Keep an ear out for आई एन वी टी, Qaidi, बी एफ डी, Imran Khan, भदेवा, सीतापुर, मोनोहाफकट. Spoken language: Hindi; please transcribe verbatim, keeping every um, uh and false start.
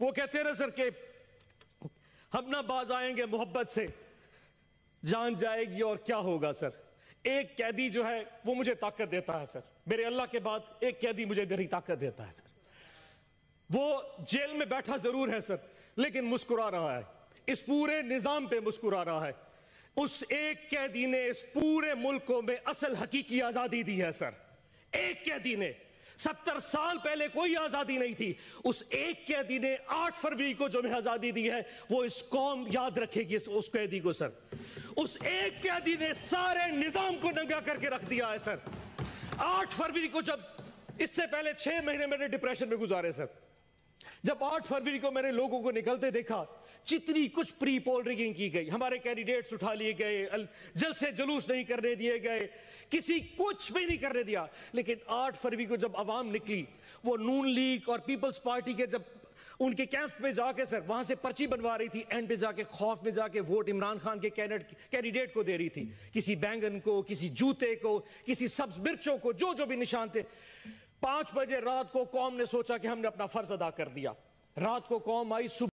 वो कहते हैं ना सर के हम ना बाज आएंगे मोहब्बत से, जान जाएगी और क्या होगा सर। एक कैदी जो है वो मुझे ताकत देता है सर, मेरे अल्लाह के बाद एक कैदी मुझे मेरी ताकत देता है सर। वो जेल में बैठा जरूर है सर, लेकिन मुस्कुरा रहा है, इस पूरे निजाम पे मुस्कुरा रहा है। उस एक कैदी ने इस पूरे मुल्क में असल हकीकी आजादी दी है सर। एक कैदी ने, सत्तर साल पहले कोई आजादी नहीं थी, उस एक कैदी ने आठ फरवरी को जो हमें आजादी दी है वो इस कौम याद रखेगी उस कैदी को सर। उस एक कैदी ने सारे निजाम को नंगा करके रख दिया है सर। आठ फरवरी को, जब इससे पहले छह महीने मैंने डिप्रेशन में गुजारे सर, जब आठ फरवरी को मैंने लोगों को निकलते देखा, जितनी कुछ प्री पोल रिगिंग की गई, हमारे कैंडिडेट्स उठा लिए गए, जलसे जुलूस नहीं करने दिए गए, किसी कुछ भी नहीं करने दिया, लेकिन आठ फरवरी को जब आवाम निकली, वो नून लीग और पीपल्स पार्टी के जब उनके कैंप्स में जाके सर वहां से पर्ची बनवा रही थी, एंड में जाके खौफ में जाके वोट इमरान खान के कैंडिडेट को दे रही थी, किसी बैंगन को, किसी जूते को, किसी सब्ज मिर्चों को, जो जो भी निशान थे। पांच बजे रात को कौम ने सोचा कि हमने अपना फर्ज अदा कर दिया। रात को कौम आई, सुबह